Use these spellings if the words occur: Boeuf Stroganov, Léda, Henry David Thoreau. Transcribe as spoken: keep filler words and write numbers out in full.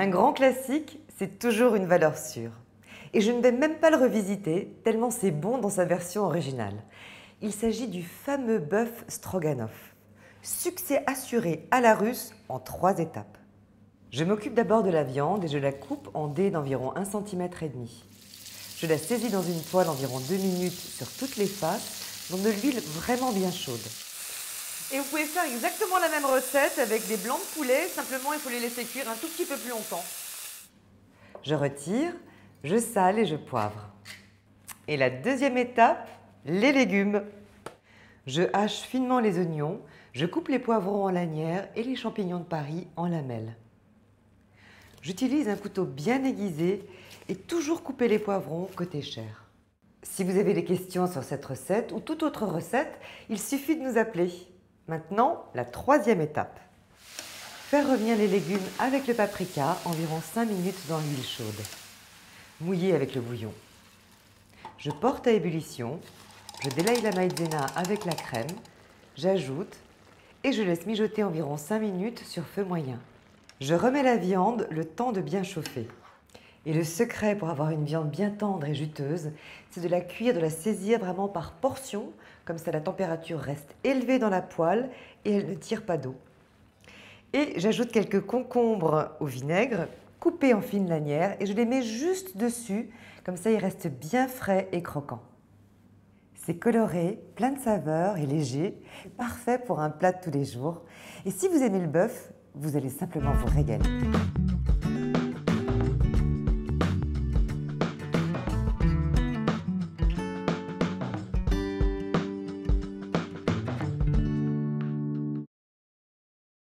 Un grand classique, c'est toujours une valeur sûre. Et je ne vais même pas le revisiter, tellement c'est bon dans sa version originale. Il s'agit du fameux bœuf Stroganov. Succès assuré à la russe en trois étapes. Je m'occupe d'abord de la viande et je la coupe en dés d'environ un virgule cinq centimètres. Je la saisis dans une poêle environ deux minutes sur toutes les faces, dans de l'huile vraiment bien chaude. Et vous pouvez faire exactement la même recette avec des blancs de poulet, simplement il faut les laisser cuire un tout petit peu plus longtemps. Je retire, je sale et je poivre. Et la deuxième étape, les légumes. Je hache finement les oignons, je coupe les poivrons en lanières et les champignons de Paris en lamelles. J'utilise un couteau bien aiguisé et toujours couper les poivrons côté chair. Si vous avez des questions sur cette recette ou toute autre recette, il suffit de nous appeler. Maintenant, la troisième étape. Faire revenir les légumes avec le paprika environ cinq minutes dans l'huile chaude. Mouiller avec le bouillon. Je porte à ébullition, je délaye la maïzena avec la crème, j'ajoute et je laisse mijoter environ cinq minutes sur feu moyen. Je remets la viande le temps de bien chauffer. Et le secret pour avoir une viande bien tendre et juteuse, c'est de la cuire, de la saisir vraiment par portion, comme ça la température reste élevée dans la poêle et elle ne tire pas d'eau. Et j'ajoute quelques concombres au vinaigre, coupés en fines lanières, et je les mets juste dessus, comme ça ils restent bien frais et croquants. C'est coloré, plein de saveurs et léger, parfait pour un plat de tous les jours. Et si vous aimez le bœuf, vous allez simplement vous régaler.